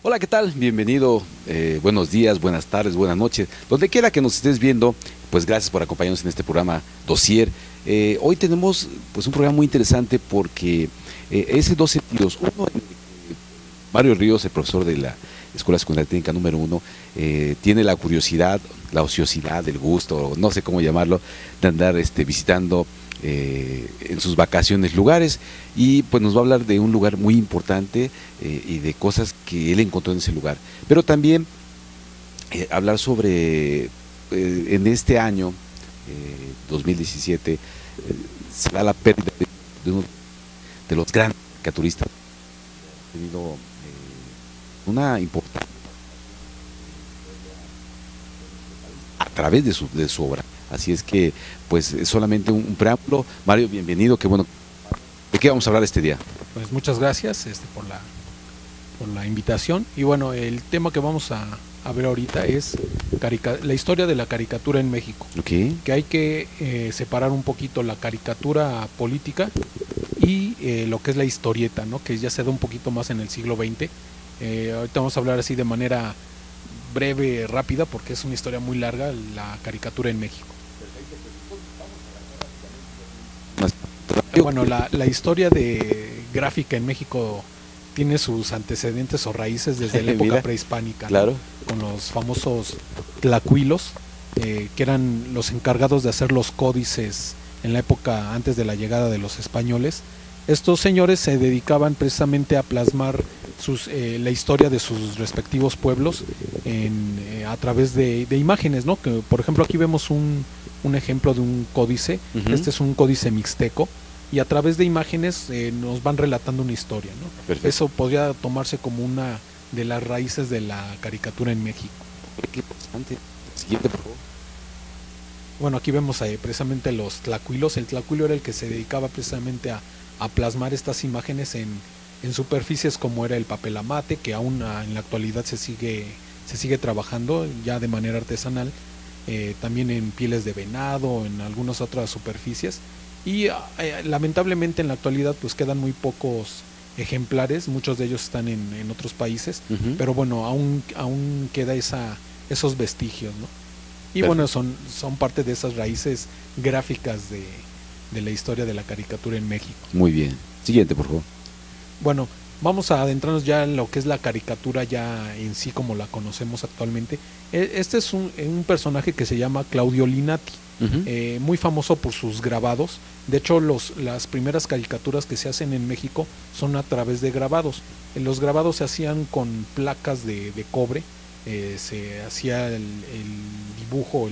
Hola, ¿qué tal? Bienvenido, buenos días, buenas tardes, buenas noches. Donde quiera que nos estés viendo, pues gracias por acompañarnos en este programa Dossier. Hoy tenemos pues un programa muy interesante porque es de dos sentidos. Uno, Mario Ríos, el profesor de la Escuela Secundaria Técnica número 1, tiene la curiosidad, la ociosidad, el gusto, no sé cómo llamarlo, de andar visitando en sus vacaciones lugares, y pues nos va a hablar de un lugar muy importante y de cosas que él encontró en ese lugar, pero también hablar sobre en este año 2017 se da la pérdida de uno de los grandes caricaturistas que ha tenido una importante a través de su obra. Así es que, pues, solamente un preámbulo. Mario, bienvenido, qué bueno. ¿De qué vamos a hablar este día? Pues muchas gracias por la invitación. Y bueno, el tema que vamos a ver ahorita es la historia de la caricatura en México. Okay. Que hay que separar un poquito la caricatura política y lo que es la historieta, ¿no? Que ya se da un poquito más en el siglo XX. Ahorita vamos a hablar así de manera breve, rápida, porque es una historia muy larga, la caricatura en México. Bueno, la historia de gráfica en México tiene sus antecedentes o raíces desde la época prehispánica, ¿no? Claro. Con los famosos tlacuilos, que eran los encargados de hacer los códices en la época antes de la llegada de los españoles. Estos señores se dedicaban precisamente a plasmar la historia de sus respectivos pueblos a través de imágenes, ¿no? Que, por ejemplo, aquí vemos un ejemplo de un códice. Uh-huh. Este es un códice mixteco, y a través de imágenes nos van relatando una historia, ¿no? Perfecto. Eso podría tomarse como una de las raíces de la caricatura en México. Qué interesante. Siguiente, por favor. Bueno, aquí vemos precisamente los tlacuilos. El tlacuilo era el que se dedicaba precisamente a plasmar estas imágenes en superficies como era el papel amate, que aún en la actualidad se sigue trabajando ya de manera artesanal, también en pieles de venado, en algunas otras superficies, y lamentablemente en la actualidad pues quedan muy pocos ejemplares, muchos de ellos están en otros países. Uh-huh. Pero bueno, aún queda esos vestigios, ¿no? Y perfecto. Bueno, son parte de esas raíces gráficas de la historia de la caricatura en México. Muy bien, siguiente por favor. Bueno, vamos a adentrarnos ya en lo que es la caricatura ya en sí como la conocemos actualmente. Este es un personaje que se llama Claudio Linati. Uh-huh. Muy famoso por sus grabados. De hecho, las primeras caricaturas que se hacen en México son a través de grabados. Los grabados se hacían con placas de cobre. Se hacía el dibujo o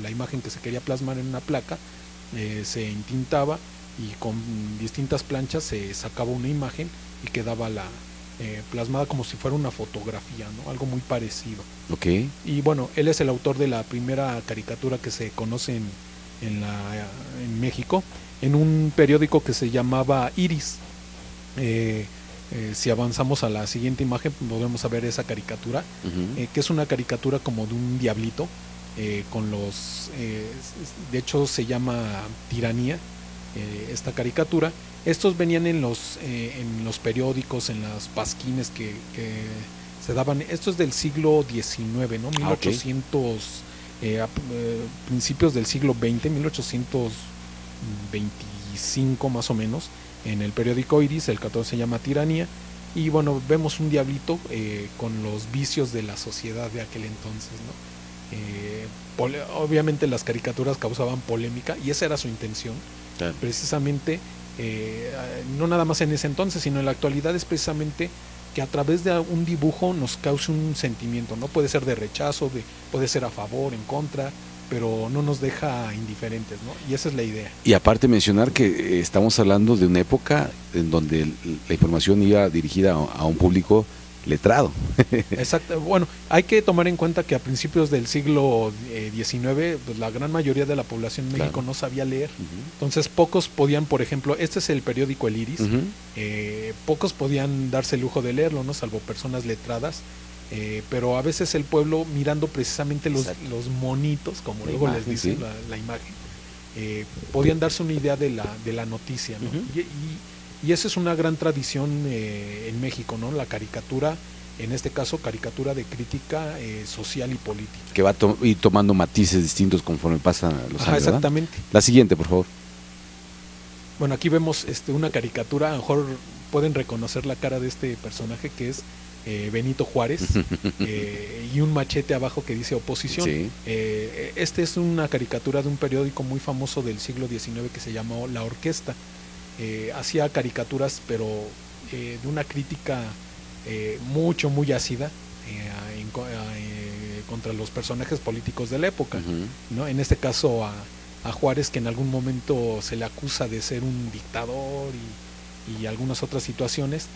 la imagen que se quería plasmar en una placa, se entintaba y con distintas planchas se sacaba una imagen y quedaba plasmada como si fuera una fotografía, ¿no? Algo muy parecido. Okay. Y bueno, él es el autor de la primera caricatura que se conoce en México, en un periódico que se llamaba Iris. Si avanzamos a la siguiente imagen podemos ver esa caricatura. Uh-huh. Que es una caricatura como de un diablito, con los de hecho se llama Tiranía. Esta caricatura, estos venían en los periódicos, en las pasquines que se daban. Esto es del siglo XIX, ¿no? 1800. Okay. Principios del siglo XX, 1825 más o menos, en el periódico Iris. El 14 se llama Tiranía, y bueno, vemos un diablito con los vicios de la sociedad de aquel entonces, ¿no? Obviamente las caricaturas causaban polémica, y esa era su intención. Claro. Precisamente, no nada más en ese entonces, sino en la actualidad, es precisamente que a través de un dibujo nos cause un sentimiento, ¿no? Puede ser de rechazo, puede ser a favor, en contra, pero no nos deja indiferentes, ¿no? Y esa es la idea. Y aparte mencionar que estamos hablando de una época en donde la información iba dirigida a un público letrado. Exacto. Bueno, hay que tomar en cuenta que a principios del siglo XIX, pues, la gran mayoría de la población en México no sabía leer. Entonces pocos podían, por ejemplo, este es el periódico El Iris, pocos podían darse el lujo de leerlo, ¿no? Salvo personas letradas. Pero a veces el pueblo, mirando precisamente los monitos, como la luego imagen, les dicen, la imagen, podían darse una idea de la noticia, ¿no? Y esa es una gran tradición en México, ¿no? La caricatura, en este caso caricatura de crítica social y política, que va ir tomando matices distintos conforme pasan los años. Exactamente. ¿Verdad? La siguiente, por favor. Bueno, aquí vemos una caricatura, a lo mejor pueden reconocer la cara de este personaje, que es Benito Juárez, y un machete abajo que dice oposición. Este es una caricatura de un periódico muy famoso del siglo XIX que se llamó La Orquesta. Hacía caricaturas, pero de una crítica muy ácida contra los personajes políticos de la época, ¿no? En este caso a Juárez, que en algún momento se le acusa de ser un dictador y algunas otras situaciones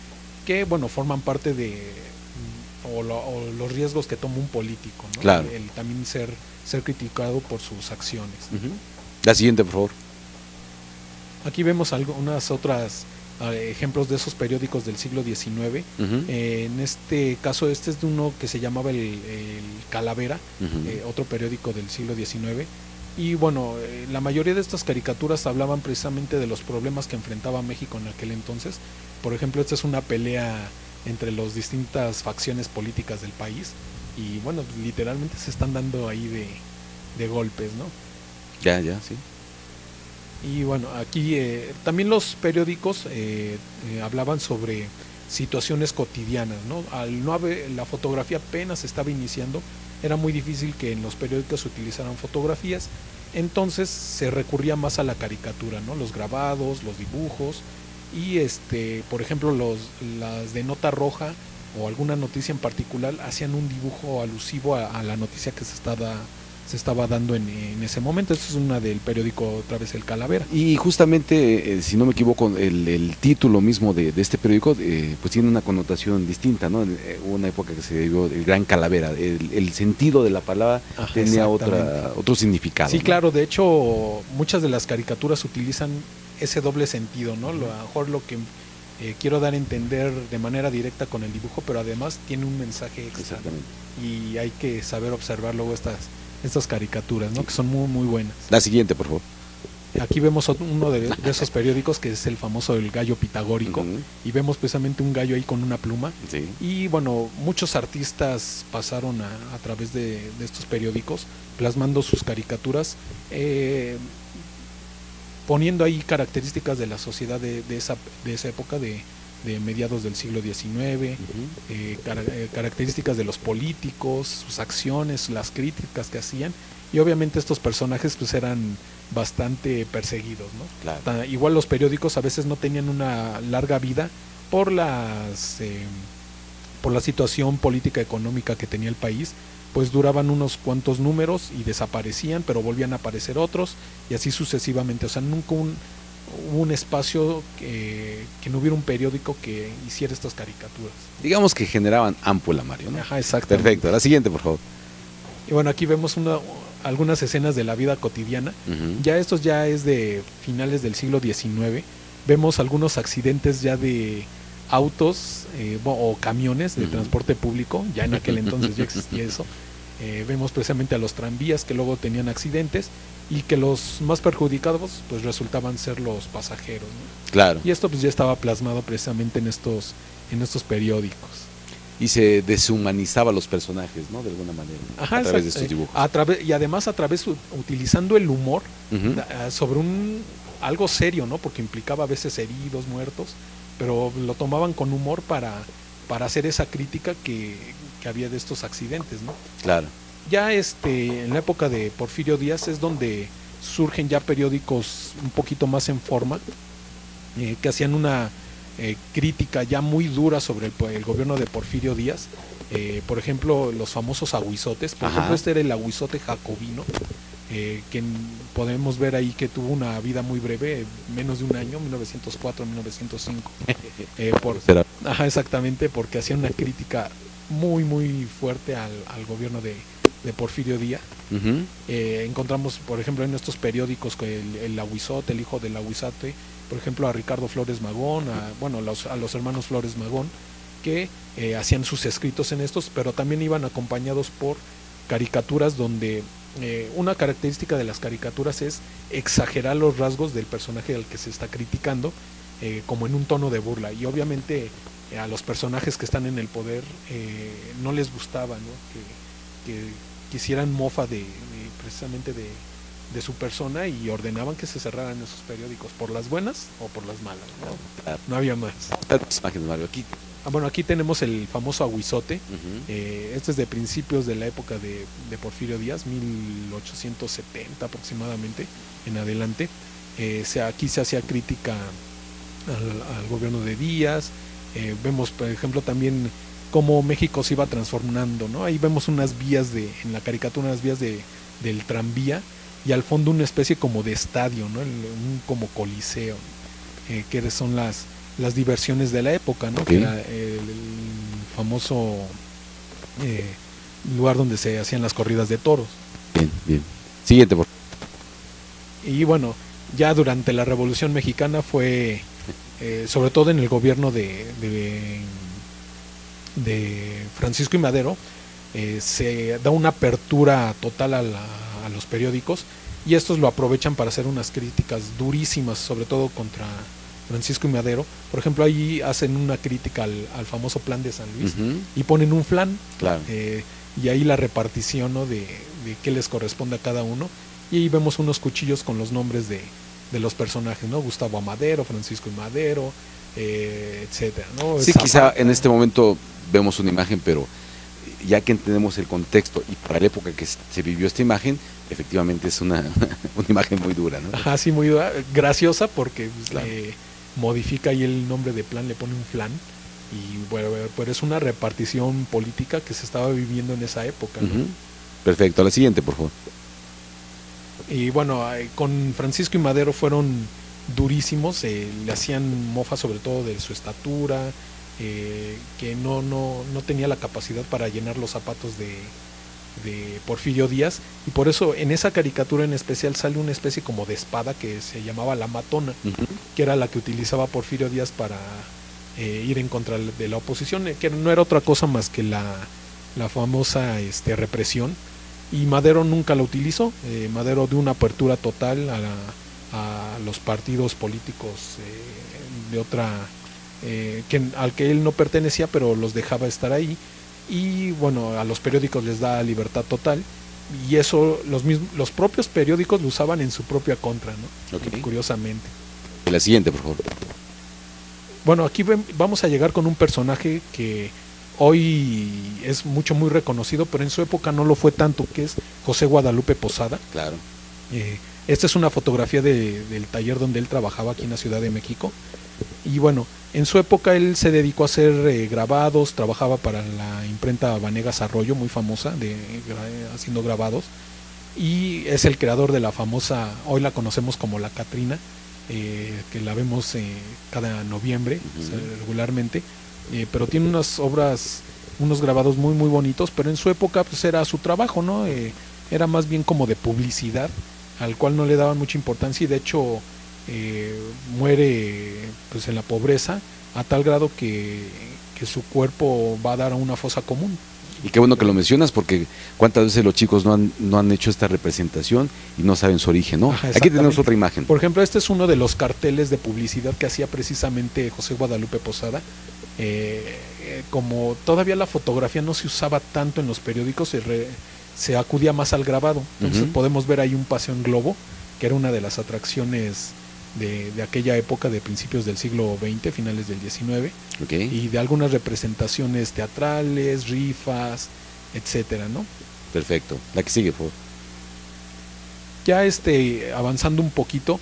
que, bueno, forman parte de los riesgos que toma un político, ¿no? Claro. El también ser criticado por sus acciones. La siguiente, por favor. Aquí vemos algunas otras ejemplos de esos periódicos del siglo XIX. En este caso, este es de uno que se llamaba El Calavera, otro periódico del siglo XIX. Y bueno, la mayoría de estas caricaturas hablaban precisamente de los problemas que enfrentaba México en aquel entonces. Por ejemplo, esta es una pelea entre las distintas facciones políticas del país y, bueno, literalmente se están dando ahí de golpes, ¿no? Ya, sí. Y bueno, aquí también los periódicos hablaban sobre situaciones cotidianas, ¿no? La fotografía apenas estaba iniciando, era muy difícil que en los periódicos se utilizaran fotografías, entonces se recurría más a la caricatura, ¿no? Los grabados, los dibujos. Y por ejemplo, las de nota roja o alguna noticia en particular hacían un dibujo alusivo a la noticia que se estaba dando en ese momento. Esto es una del periódico, otra vez, El Calavera. Y justamente, si no me equivoco, el título mismo de este periódico pues tiene una connotación distinta, ¿no? Hubo una época que se vivió el gran calavera, el sentido de la palabra tenía otro significado. Sí, ¿no? Claro, de hecho muchas de las caricaturas utilizan ese doble sentido, ¿no? A lo mejor lo que quiero dar a entender de manera directa con el dibujo, pero además tiene un mensaje extra. Exactamente. Y hay que saber observar luego estas caricaturas, ¿no? Sí. Que son muy, muy buenas. La siguiente, por favor. Aquí vemos uno de esos periódicos, que es el famoso El Gallo Pitagórico, y vemos precisamente un gallo ahí con una pluma. Sí. Y bueno, muchos artistas pasaron a través de estos periódicos, plasmando sus caricaturas, poniendo ahí características de la sociedad de esa época de mediados del siglo XIX, características de los políticos, sus acciones, las críticas que hacían, y obviamente estos personajes pues eran bastante perseguidos, ¿no? Claro. Igual los periódicos a veces no tenían una larga vida por la situación política económica que tenía el país. Pues duraban unos cuantos números y desaparecían, pero volvían a aparecer otros y así sucesivamente. O sea, nunca hubo un espacio que no hubiera un periódico que hiciera estas caricaturas. Digamos que generaban ámpula, Mario, ¿no? Ajá, exacto. Perfecto, la siguiente, por favor. Y bueno, aquí vemos algunas escenas de la vida cotidiana. Ya esto ya es de finales del siglo XIX. Vemos algunos accidentes ya de autos o camiones de transporte público, ya en aquel entonces ya existía eso. Vemos precisamente a los tranvías, que luego tenían accidentes y que los más perjudicados pues resultaban ser los pasajeros, ¿no? Claro. Y esto pues ya estaba plasmado precisamente en estos periódicos. Y se deshumanizaba a los personajes, ¿no? De alguna manera. Ajá, a través de estos dibujos. Y además utilizando el humor sobre algo serio, ¿no? Porque implicaba a veces heridos, muertos, pero lo tomaban con humor para hacer esa crítica que había de estos accidentes, ¿no? Claro. Ya en la época de Porfirio Díaz es donde surgen ya periódicos un poquito más en forma, que hacían una crítica ya muy dura sobre el gobierno de Porfirio Díaz. Por ejemplo, los famosos ahuizotes. Por ejemplo, este era el Ahuizote Jacobino. que podemos ver ahí que tuvo una vida muy breve, menos de un año, 1904, 1905. Ajá, exactamente, porque hacía una crítica muy, muy fuerte al gobierno de Porfirio Díaz. Uh-huh. Encontramos, por ejemplo, en estos periódicos, el Ahuizote, el hijo del Ahuizote, por ejemplo, a Ricardo Flores Magón, a los hermanos Flores Magón, que hacían sus escritos en estos, pero también iban acompañados por caricaturas donde una característica de las caricaturas es exagerar los rasgos del personaje al que se está criticando, como en un tono de burla, y obviamente a los personajes que están en el poder no les gustaba, ¿no? Que quisieran mofa precisamente de su persona, y ordenaban que se cerraran esos periódicos, por las buenas o por las malas, ¿no? No había más. Bueno, aquí tenemos el famoso Ahuizote. Uh-huh. Este es de principios de la época de Porfirio Díaz, 1870 aproximadamente en adelante. Aquí se hacía crítica al gobierno de Díaz. Vemos, por ejemplo, también cómo México se iba transformando, ¿no? Ahí vemos unas vías en la caricatura, unas vías del tranvía, y al fondo una especie como de estadio, ¿no? Como coliseo, que son las diversiones de la época, ¿no? Okay. Que era el famoso lugar donde se hacían las corridas de toros. Bien, bien. Siguiente, por favor. Y bueno, ya durante la Revolución Mexicana fue, sobre todo en el gobierno de Francisco I. Madero, se da una apertura total a los periódicos, y estos lo aprovechan para hacer unas críticas durísimas, sobre todo contra Francisco I. Madero. Por ejemplo, ahí hacen una crítica al famoso Plan de San Luis. Uh-huh. Y ponen un flan, claro. Y ahí la repartición, ¿no? de qué les corresponde a cada uno, y ahí vemos unos cuchillos con los nombres de los personajes, ¿no? Gustavo A. Madero, Francisco I. Madero, etcétera, ¿no? Sí, Zapata, quizá en este momento vemos una imagen, pero ya que entendemos el contexto y para la época que se vivió esta imagen, efectivamente es una imagen muy dura, ¿no? Ajá, sí, muy dura, graciosa, porque pues, claro, modifica ahí el nombre de plan, le pone un flan, y bueno, pero es una repartición política que se estaba viviendo en esa época, ¿no? Uh-huh. Perfecto, a la siguiente, por favor. Y bueno, con Francisco I. Madero fueron durísimos, le hacían mofa sobre todo de su estatura, que no tenía la capacidad para llenar los zapatos de Porfirio Díaz, y por eso en esa caricatura en especial sale una especie como de espada que se llamaba la matona. Uh-huh. Que era la que utilizaba Porfirio Díaz para ir en contra de la oposición, que no era otra cosa más que la famosa represión, y Madero nunca la utilizó. Madero dio una apertura total a los partidos políticos de otra al que él no pertenecía, pero los dejaba estar ahí, y bueno, a los periódicos les da libertad total, y eso los propios periódicos lo usaban en su propia contra, ¿no? Okay. Curiosamente. La siguiente, por favor. Bueno, aquí vamos a llegar con un personaje que hoy es muy reconocido, pero en su época no lo fue tanto, que es José Guadalupe Posada. Claro. Esta es una fotografía del taller donde él trabajaba aquí en la Ciudad de México. Y bueno, en su época él se dedicó a hacer grabados, trabajaba para la imprenta Vanegas Arroyo, muy famosa, haciendo grabados, y es el creador de la famosa, hoy la conocemos como la Catrina, que la vemos cada noviembre. Uh-huh. O sea, regularmente, pero tiene unas obras, unos grabados muy muy bonitos, pero en su época pues era su trabajo, ¿no? Era más bien como de publicidad, al cual no le daban mucha importancia, y de hecho muere pues en la pobreza, a tal grado que su cuerpo va a dar a una fosa común. Y qué bueno que lo mencionas, porque cuántas veces los chicos no han hecho esta representación y no saben su origen, ¿no? Ajá, aquí tenemos otra imagen. Por ejemplo, este es uno de los carteles de publicidad que hacía precisamente José Guadalupe Posada. Como todavía la fotografía no se usaba tanto en los periódicos, se acudía más al grabado. Entonces, uh-huh, podemos ver ahí un paseo en globo, que era una de las atracciones de aquella época, de principios del siglo XX, finales del XIX. Okay. Y de algunas representaciones teatrales, rifas, etcétera, ¿no? Perfecto. La que sigue, por favor. Ya avanzando un poquito,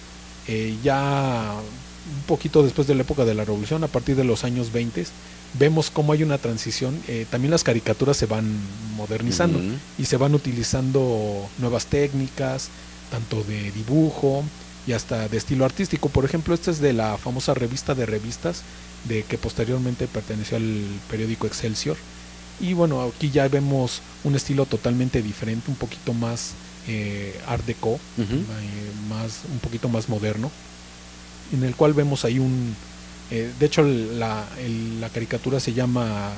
ya un poquito después de la época de la Revolución, a partir de los años 20, vemos cómo hay una transición, también las caricaturas se van modernizando y se van utilizando nuevas técnicas, tanto de dibujo y hasta de estilo artístico. Por ejemplo, este es de la famosa revista de revistas, de que posteriormente perteneció al periódico Excelsior. Y bueno, aquí ya vemos un estilo totalmente diferente, un poquito más art deco, un poquito más moderno, en el cual vemos ahí un... de hecho, la caricatura se llama,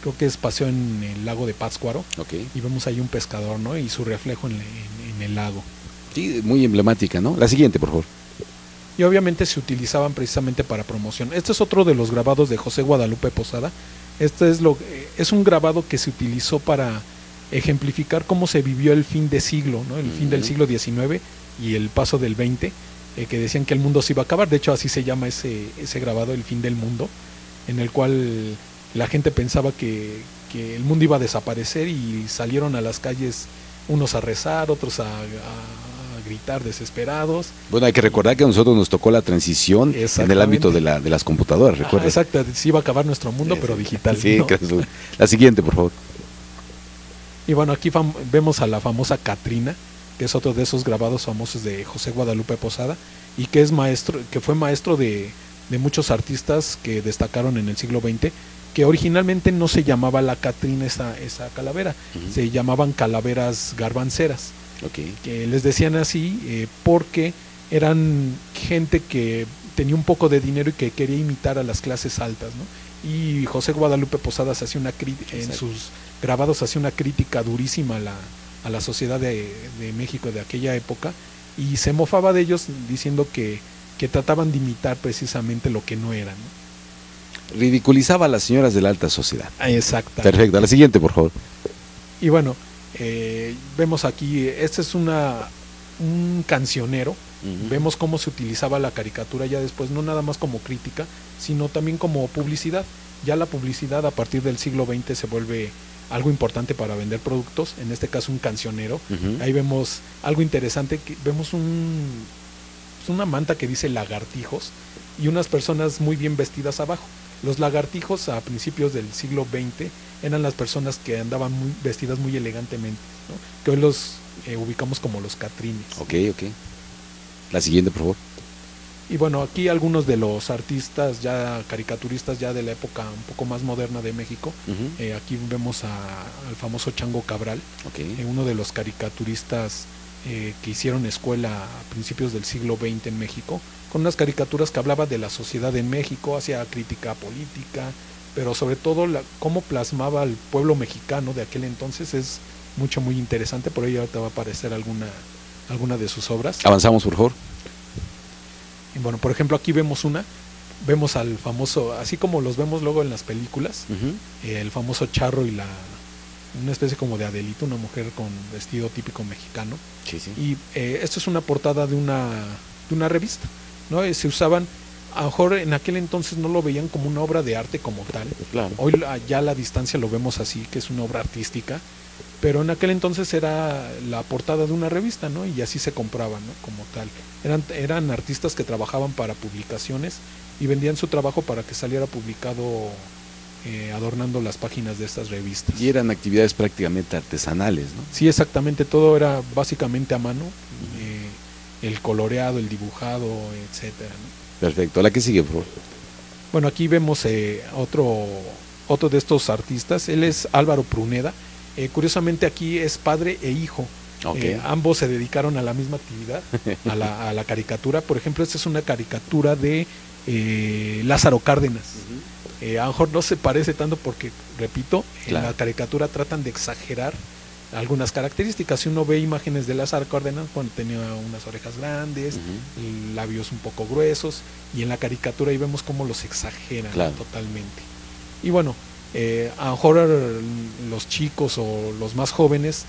creo que es Paseo en el lago de Pátzcuaro, y vemos ahí un pescador, ¿no? Y su reflejo en el lago. Sí, muy emblemática, ¿no? La siguiente, por favor. Y obviamente se utilizaban precisamente para promoción. Este es otro de los grabados de José Guadalupe Posada. Este es un grabado que se utilizó para ejemplificar cómo se vivió el fin de siglo, ¿no? El fin del siglo XIX y el paso del XX. Que decían que el mundo se iba a acabar. De hecho, así se llama ese grabado, El fin del mundo, en el cual la gente pensaba que el mundo iba a desaparecer y salieron a las calles unos a rezar, otros a gritar desesperados. Bueno, hay que recordar que a nosotros nos tocó la transición en el ámbito de las computadoras, ¿recuerdas? Exacto, se iba a acabar nuestro mundo, pero digital. Sí, ¿no? La siguiente, por favor. Y bueno, aquí vemos a la famosa Catrina, que es otro de esos grabados famosos de José Guadalupe Posada, y que es maestro, que fue maestro de muchos artistas que destacaron en el siglo XX, que originalmente no se llamaba la Catrina esa calavera, se llamaban calaveras garbanceras, que les decían así porque eran gente que tenía un poco de dinero y que quería imitar a las clases altas, ¿no? Y José Guadalupe Posada en sus grabados hacía una crítica durísima a la sociedad de México de aquella época, y se mofaba de ellos diciendo que trataban de imitar precisamente lo que no eran, ¿no? Ridiculizaba a las señoras de la alta sociedad. Exacto. Perfecto, a la siguiente, por favor. Y bueno, vemos aquí, este es un cancionero. Vemos cómo se utilizaba la caricatura ya después, no nada más como crítica, sino también como publicidad. Ya la publicidad a partir del siglo XX se vuelve algo importante para vender productos, en este caso un cancionero. Ahí vemos algo interesante, que vemos una manta que dice lagartijos y unas personas muy bien vestidas abajo. Los lagartijos a principios del siglo XX eran las personas que andaban vestidas muy elegantemente, ¿no? Que hoy los ubicamos como los catrines. La siguiente, por favor. Y bueno, aquí algunos de los artistas, ya caricaturistas ya de la época un poco más moderna de México. Aquí vemos al famoso Chango Cabral, uno de los caricaturistas que hicieron escuela a principios del siglo XX en México, con unas caricaturas que hablaba de la sociedad en México, hacía crítica política, pero sobre todo cómo plasmaba al pueblo mexicano de aquel entonces es muy interesante. Por ahí ahorita va a aparecer alguna de sus obras. Avanzamos, por favor. Bueno, por ejemplo, aquí vemos al famoso, así como los vemos luego en las películas, el famoso charro y una especie como de Adelita, una mujer con vestido típico mexicano. Y esto es una portada de una revista, ¿no? Se usaban, a lo mejor en aquel entonces no lo veían como una obra de arte como tal. Hoy ya a la distancia lo vemos así, que es una obra artística, pero en aquel entonces era la portada de una revista, ¿no? Y así se compraban, ¿no? Como tal. Eran artistas que trabajaban para publicaciones y vendían su trabajo para que saliera publicado adornando las páginas de estas revistas. Y eran actividades prácticamente artesanales, ¿no? Sí, exactamente, todo era básicamente a mano, el coloreado, el dibujado, etcétera, ¿no? Perfecto, la que sigue, por favor. Bueno, aquí vemos otro de estos artistas, él es Álvaro Pruneda. Curiosamente aquí es padre e hijo, ambos se dedicaron a la misma actividad, a la caricatura. Por ejemplo, esta es una caricatura de Lázaro Cárdenas. A lo mejor no se parece tanto porque, repito, en la caricatura tratan de exagerar algunas características. Si uno ve imágenes de Lázaro Cárdenas, bueno, tenía unas orejas grandes, labios un poco gruesos, y en la caricatura ahí vemos cómo los exageran totalmente. Y bueno, a lo mejor los chicos o los más jóvenes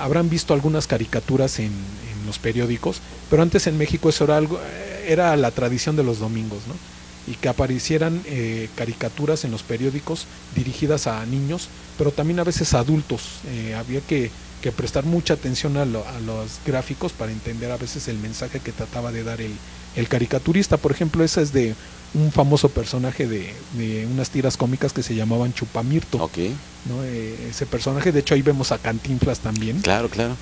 habrán visto algunas caricaturas en los periódicos, pero antes en México eso era la tradición de los domingos, ¿no? Y que aparecieran caricaturas en los periódicos dirigidas a niños, pero también a veces a adultos. Había que prestar mucha atención a los gráficos para entender a veces el mensaje que trataba de dar el caricaturista. Por ejemplo, esa es de un famoso personaje de unas tiras cómicas que se llamaban Chupamirto. Okay. ¿No? Ese personaje, de hecho ahí vemos a Cantinflas también. Claro, claro.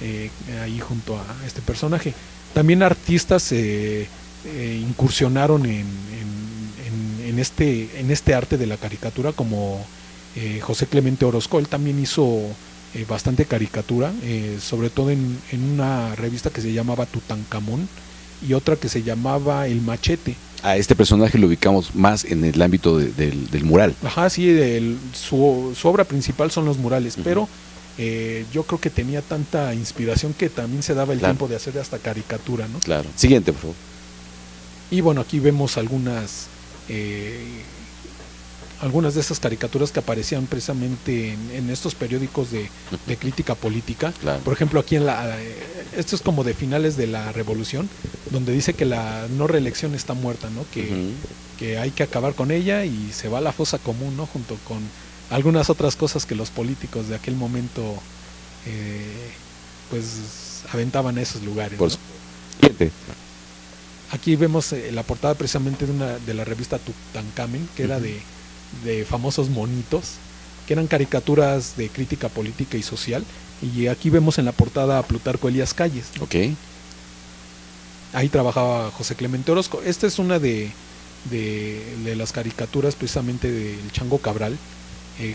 Ahí junto a este personaje. También artistas incursionaron en este arte de la caricatura, como José Clemente Orozco. Él también hizo bastante caricatura, sobre todo en una revista que se llamaba Tutankamón y otra que se llamaba El Machete. A este personaje lo ubicamos más en el ámbito del mural. Ajá, sí, su obra principal son los murales, uh-huh. Pero yo creo que tenía tanta inspiración que también se daba el claro. tiempo de hacer hasta caricatura, ¿no? Claro. Siguiente, por favor. Y bueno, aquí vemos algunas de esas caricaturas que aparecían precisamente en estos periódicos de crítica política. Claro. Por ejemplo, aquí esto es como de finales de la Revolución, donde dice que la no reelección está muerta, ¿no? Que hay que acabar con ella, y se va a la fosa común, ¿no? Junto con algunas otras cosas que los políticos de aquel momento pues aventaban a esos lugares, ¿no? Siguiente. Aquí vemos la portada precisamente de la revista Tutankamen, que era de famosos monitos, que eran caricaturas de crítica política y social, y aquí vemos en la portada a Plutarco Elías Calles. Okay. Ahí trabajaba José Clemente Orozco. Esta es una de las caricaturas precisamente del Chango Cabral,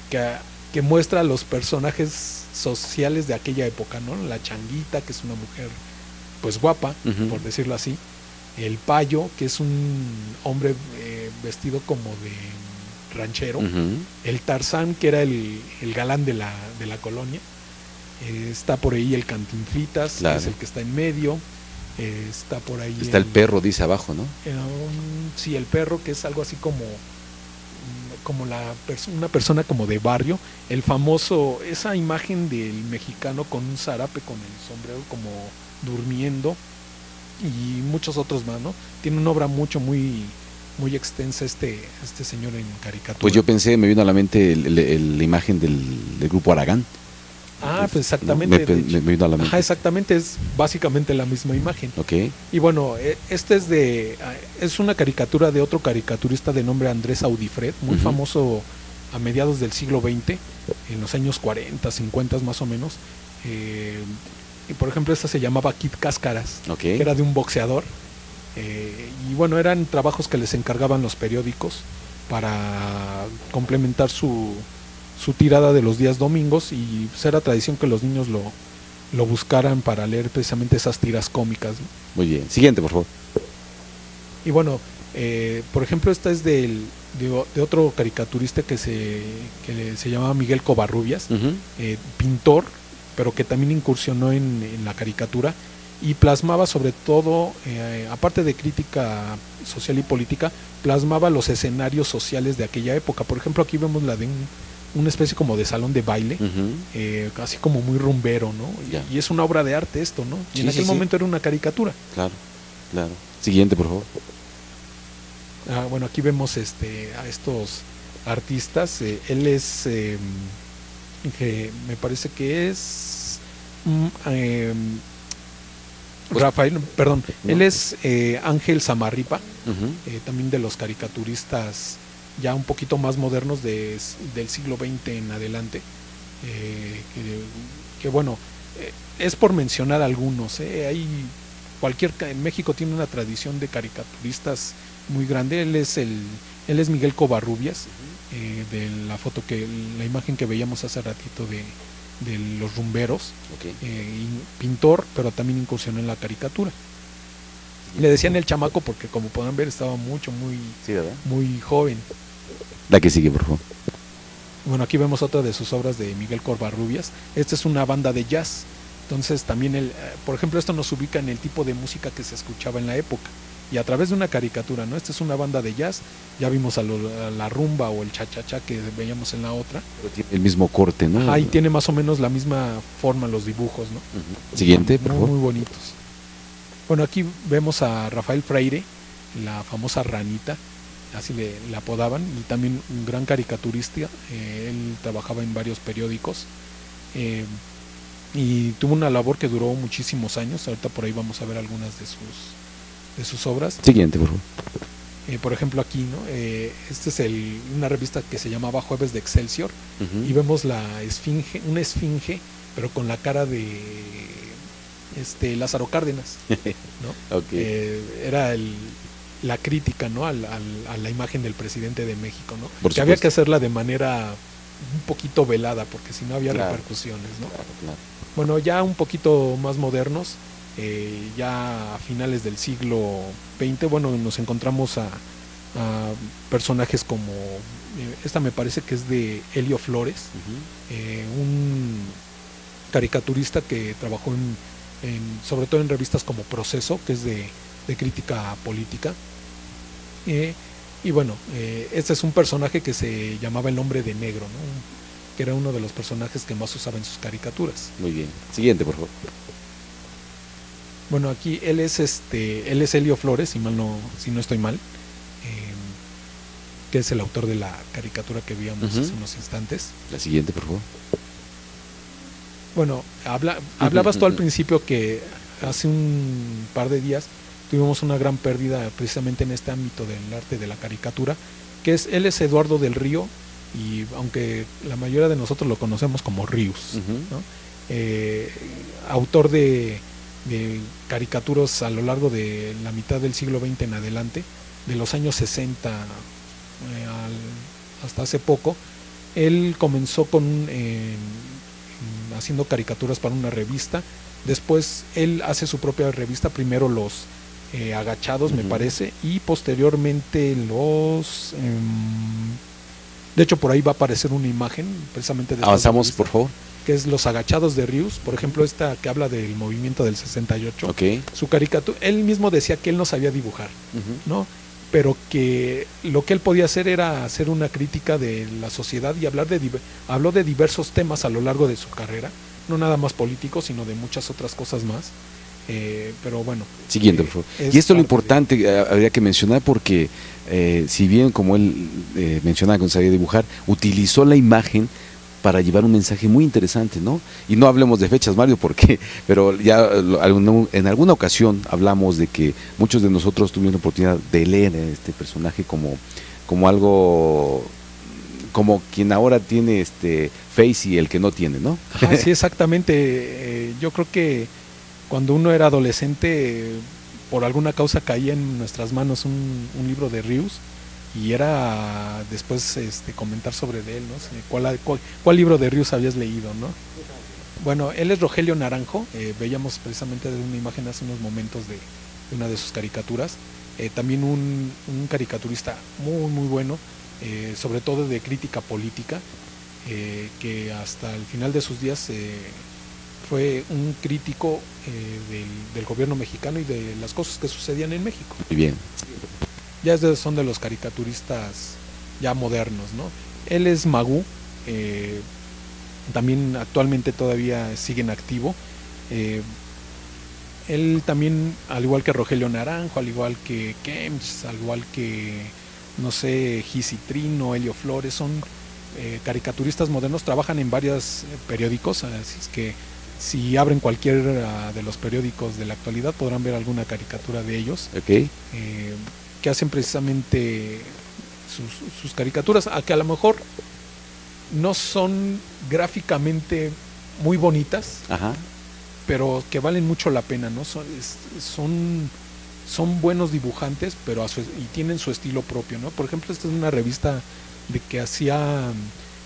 que muestra los personajes sociales de aquella época, ¿no? La Changuita, que es una mujer pues guapa, por decirlo así. El Payo, que es un hombre vestido como de ranchero. El Tarzán, que era el galán de la colonia. Está por ahí el Cantinflitas, claro. que es el que está en medio. Está por ahí... Está el perro, dice abajo, ¿no? Sí, el perro, que es algo así como una persona como de barrio. El famoso, esa imagen del mexicano con un zarape, con el sombrero como durmiendo. Y muchos otros más, ¿no? Tiene una obra muy extensa este señor en caricatura. Pues yo pensé, me vino a la mente la imagen del grupo Aragán. Ah, pues exactamente. No, me vino a la mente. Ajá, exactamente, es básicamente la misma imagen. Okay. Y bueno, este es una caricatura de otro caricaturista de nombre Andrés Audifred, muy famoso a mediados del siglo XX, en los años 40, 50 más o menos. Y por ejemplo, esta se llamaba Kid Cáscaras, okay. que era de un boxeador. Y bueno, eran trabajos que les encargaban los periódicos para complementar su tirada de los días domingos, y pues era tradición que los niños lo buscaran para leer precisamente esas tiras cómicas, ¿no? Muy bien, siguiente, por favor. Y bueno, por ejemplo, esta es de otro caricaturista que se llamaba Miguel Covarrubias, pintor, pero que también incursionó en la caricatura y plasmaba sobre todo, aparte de crítica social y política, plasmaba los escenarios sociales de aquella época. Por ejemplo, aquí vemos la de una especie como de salón de baile, así como muy rumbero, ¿no? Yeah. Y es una obra de arte esto, ¿no? Sí, y en aquel momento era una caricatura. Claro, claro. Siguiente, por favor. Ah, bueno, aquí vemos a estos artistas. Él es... que me parece que es Rafael, perdón, no. Él es Ángel Zamarripa, también de los caricaturistas ya un poquito más modernos del siglo XX en adelante, que bueno, es por mencionar algunos, en México tiene una tradición de caricaturistas muy grande. Él es Miguel Covarrubias, de la foto la imagen que veíamos hace ratito de los rumberos, okay. Pintor, pero también incursionó en la caricatura. Le decían el chamaco porque, como podrán ver, estaba muy joven. La que sigue, por favor. Bueno, aquí vemos otra de sus obras de Miguel Covarrubias. Esta es una banda de jazz. Entonces también, por ejemplo, esto nos ubica en el tipo de música que se escuchaba en la época, y a través de una caricatura, ¿no? Esta es una banda de jazz. Ya vimos a la rumba o el cha-cha-cha que veíamos en la otra. Pero tiene el mismo corte, ¿no? Ahí tiene más o menos la misma forma los dibujos, ¿no? Siguiente, por favor. Muy bonitos. Bueno, aquí vemos a Rafael Freire, la famosa ranita, así le apodaban, y también un gran caricaturista. Él trabajaba en varios periódicos, y tuvo una labor que duró muchísimos años. Ahorita por ahí vamos a ver algunas de sus obras. Siguiente, por favor. por ejemplo aquí, ¿no? Este es una revista que se llamaba Jueves de Excelsior, y vemos la esfinge, una esfinge, pero con la cara de Lázaro Cárdenas, ¿no? Okay. Era la crítica, ¿no? A la imagen del presidente de México, ¿no? Que había que hacerla de manera un poquito velada, porque si no había repercusiones, ¿no? Claro. Bueno, ya un poquito más modernos, ya a finales del siglo XX, bueno, nos encontramos a personajes como, esta me parece que es de Helio Flores, un caricaturista que trabajó sobre todo en revistas como Proceso, que es de crítica política. Y bueno, este es un personaje que se llamaba el Hombre de Negro, ¿no? Que era uno de los personajes que más usaba en sus caricaturas. Muy bien, siguiente por favor. Bueno, aquí él es Helio Flores, si no estoy mal, que es el autor de la caricatura que vimos hace unos instantes. La siguiente por favor. Bueno, hablabas tú al principio que hace un par de días tuvimos una gran pérdida precisamente en este ámbito del arte de la caricatura, que él es Eduardo del Río, y aunque la mayoría de nosotros lo conocemos como Rius, ¿no? Autor de caricaturas a lo largo de la mitad del siglo XX en adelante, de los años 60 hasta hace poco. Él comenzó haciendo caricaturas para una revista, después él hace su propia revista, primero Los Agachados, me parece, y posteriormente de hecho por ahí va a aparecer una imagen precisamente de avanzamos revista, por favor, que es Los Agachados de Rius, por ejemplo, esta que habla del movimiento del 68. Okay. Su caricatura, él mismo decía que él no sabía dibujar, ¿no? Pero que lo que él podía hacer era hacer una crítica de la sociedad y habló de diversos temas a lo largo de su carrera, no nada más políticos, sino de muchas otras cosas más. Pero bueno. Siguiente, por favor. Y esto es lo importante, habría que mencionar, porque si bien, como él mencionaba que no sabía dibujar, utilizó la imagen para llevar un mensaje muy interesante, ¿no? Y no hablemos de fechas, Mario, porque, pero ya en alguna ocasión hablamos de que muchos de nosotros tuvimos la oportunidad de leer a este personaje como algo, como quien ahora tiene Face y el que no tiene, ¿no? Ah, sí, exactamente. Yo creo que cuando uno era adolescente, por alguna causa caía en nuestras manos un libro de Rius, y era después comentar sobre de él, ¿no? ¿Cuál libro de Rius habías leído, ¿no? Bueno, él es Rogelio Naranjo, veíamos precisamente de una imagen hace unos momentos de una de sus caricaturas. También un caricaturista muy muy bueno, sobre todo de crítica política, que hasta el final de sus días fue un crítico del gobierno mexicano y de las cosas que sucedían en México. Muy bien. Ya son de los caricaturistas ya modernos, ¿no? Él es Magú, también actualmente todavía sigue en activo. Él también, al igual que Rogelio Naranjo, al igual que Kemps, al igual que, no sé, Gis y Trino, Helio Flores, son caricaturistas modernos, trabajan en varios periódicos, así es que si abren cualquiera de los periódicos de la actualidad podrán ver alguna caricatura de ellos. Okay. Que hacen precisamente sus caricaturas, a que a lo mejor no son gráficamente muy bonitas, pero que valen mucho la pena, ¿no? Son buenos dibujantes, pero y tienen su estilo propio, ¿no? Por ejemplo, esta es una revista de que hacía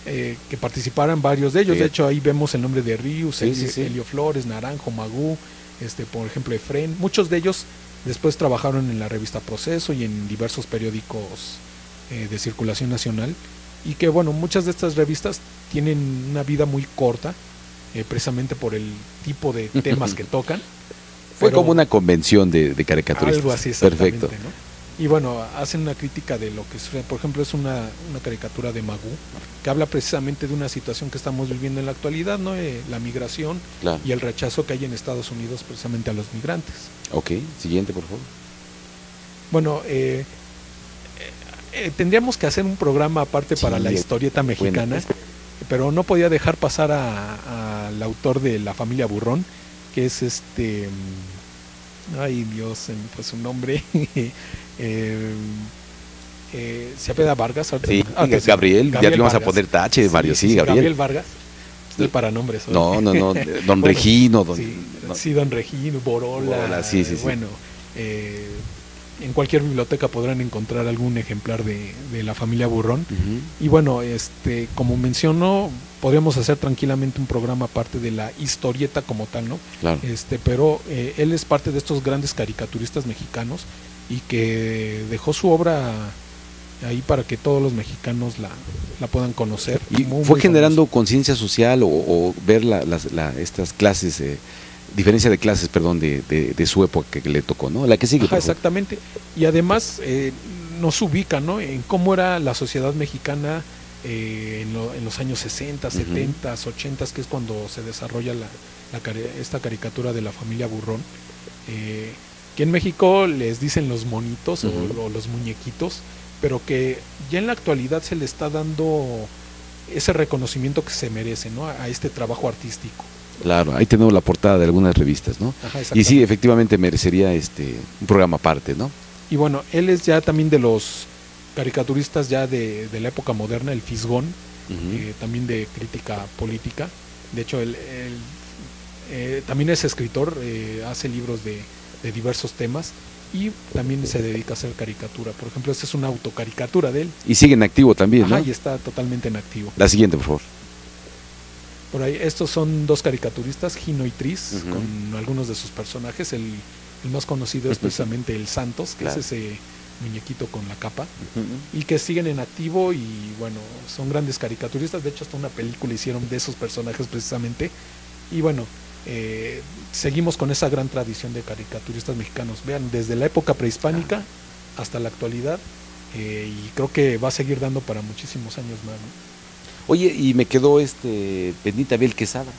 que participaran varios de ellos. Sí. De hecho, ahí vemos el nombre de Rius, Helio Flores, Naranjo, Magú, por ejemplo, Efrén. Muchos de ellos después trabajaron en la revista Proceso y en diversos periódicos de circulación nacional, y que bueno, muchas de estas revistas tienen una vida muy corta, precisamente por el tipo de temas que tocan. Fue como una convención de caricaturistas. Algo así, exactamente. Perfecto. ¿No? Y bueno, hacen una crítica de lo que sucede. Por ejemplo, es una caricatura de Magú, que habla precisamente de una situación que estamos viviendo en la actualidad, ¿no? La migración, claro, y el rechazo que hay en Estados Unidos precisamente a los migrantes. Ok, siguiente por favor. Bueno, tendríamos que hacer un programa aparte para la historieta mexicana, pero no podía dejar pasar al autor de La Familia Burrón, que es ay Dios, pues su nombre, ¿Se apela Vargas? Sí, Gabriel, ya le vamos a poner tache, Mario, sí, Gabriel. Gabriel Vargas, estoy para nombres. Hoy. No, don bueno, Regino. Don Regino, Borola, sí. Bueno, en cualquier biblioteca podrán encontrar algún ejemplar de La Familia Burrón. Y bueno, como mencionó, podríamos hacer tranquilamente un programa aparte de la historieta como tal, ¿no? Claro. Pero él es parte de estos grandes caricaturistas mexicanos y que dejó su obra ahí para que todos los mexicanos la puedan conocer. Y fue generando conciencia social o ver estas clases... diferencia de clases, perdón, de su época que le tocó, ¿no? La que sigue. Ajá, exactamente. Y además nos ubica, ¿no? En cómo era la sociedad mexicana en los años 60, 70, 80, que es cuando se desarrolla esta caricatura de La Familia Burrón. Que en México les dicen los monitos o los muñequitos, pero que ya en la actualidad se le está dando ese reconocimiento que se merece, ¿no? A este trabajo artístico. Claro, ahí tenemos la portada de algunas revistas, ¿no? Ajá, y sí, efectivamente merecería un programa aparte, ¿no? Y bueno, él es ya también de los caricaturistas ya de la época moderna, el Fisgón, también de crítica política. De hecho, él también es escritor, hace libros de diversos temas y también se dedica a hacer caricatura. Por ejemplo, esta es una autocaricatura de él. Y sigue en activo también, ¿no? Ajá, y está totalmente en activo. La siguiente, por favor. Por ahí, estos son dos caricaturistas, Gino y Tris, con algunos de sus personajes. El más conocido es precisamente el Santos, que es ese muñequito con la capa, y que siguen en activo y bueno, son grandes caricaturistas. De hecho, hasta una película hicieron de esos personajes precisamente. Y bueno, seguimos con esa gran tradición de caricaturistas mexicanos. Vean, desde la época prehispánica hasta la actualidad, y creo que va a seguir dando para muchísimos años más, ¿no? Oye, y me quedó pendiente Abel Quesada.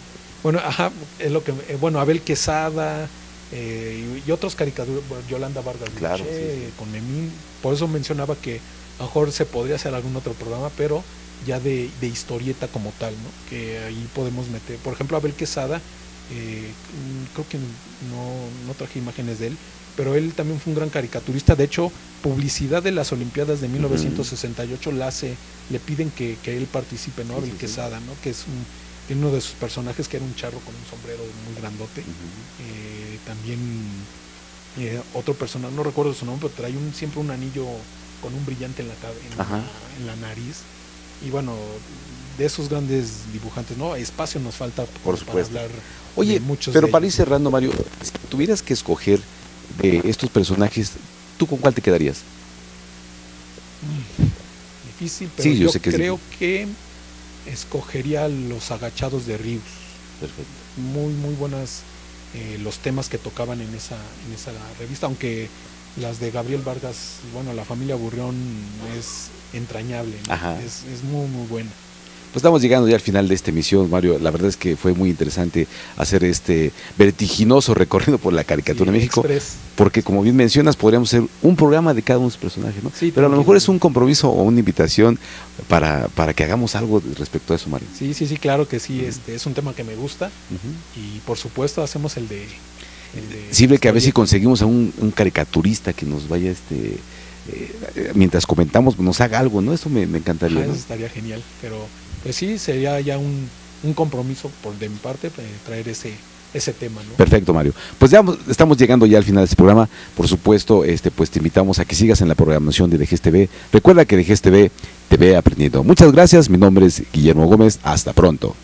Bueno, ajá, es lo que Abel Quesada y otros caricaturistas, Yolanda Vargas, claro, con Memín. Por eso mencionaba que a lo mejor se podría hacer algún otro programa, pero ya de historieta como tal, ¿no? Que ahí podemos meter, por ejemplo, Abel Quesada, creo que no traje imágenes de él, pero él también fue un gran caricaturista. De hecho, publicidad de las Olimpiadas de 1968 le piden que él participe, ¿no? Abel Quesada, ¿no? Que es uno de sus personajes, que era un charro con un sombrero muy grandote. También otro personaje, no recuerdo su nombre, pero trae siempre un anillo con un brillante en la nariz. Y bueno, de esos grandes dibujantes, ¿no? Espacio nos falta, por supuesto, para hablar. Oye, pero para ir cerrando, Mario, si tuvieras que escoger de estos personajes, ¿tú con cuál te quedarías? Difícil, pero sí, yo creo que escogería Los Agachados de Rius. Perfecto. Muy buenas los temas que tocaban en esa revista, aunque las de Gabriel Vargas, bueno, La Familia Burrón es entrañable, ¿no? Es muy buena. Pues estamos llegando ya al final de esta emisión, Mario. La verdad es que fue muy interesante hacer este vertiginoso recorrido por la caricatura de México. Express. Porque, como bien mencionas, podríamos hacer un programa de cada uno de sus personajes, ¿no? Sí, pero a lo mejor es un compromiso o una invitación para que hagamos algo respecto a eso, Mario. Sí, claro que sí. Es un tema que me gusta. Y, por supuesto, hacemos el de sirve que a ver si conseguimos a un caricaturista que nos vaya mientras comentamos, nos haga algo, ¿no? Eso me encantaría. Eso estaría genial, pero... Pues sí, sería ya un compromiso de mi parte traer ese tema, ¿no? Perfecto, Mario. Pues ya estamos llegando ya al final de este programa. Por supuesto, pues te invitamos a que sigas en la programación de DGES TV. Recuerda que DGES TV te ve aprendiendo. Muchas gracias, mi nombre es Guillermo Gómez. Hasta pronto.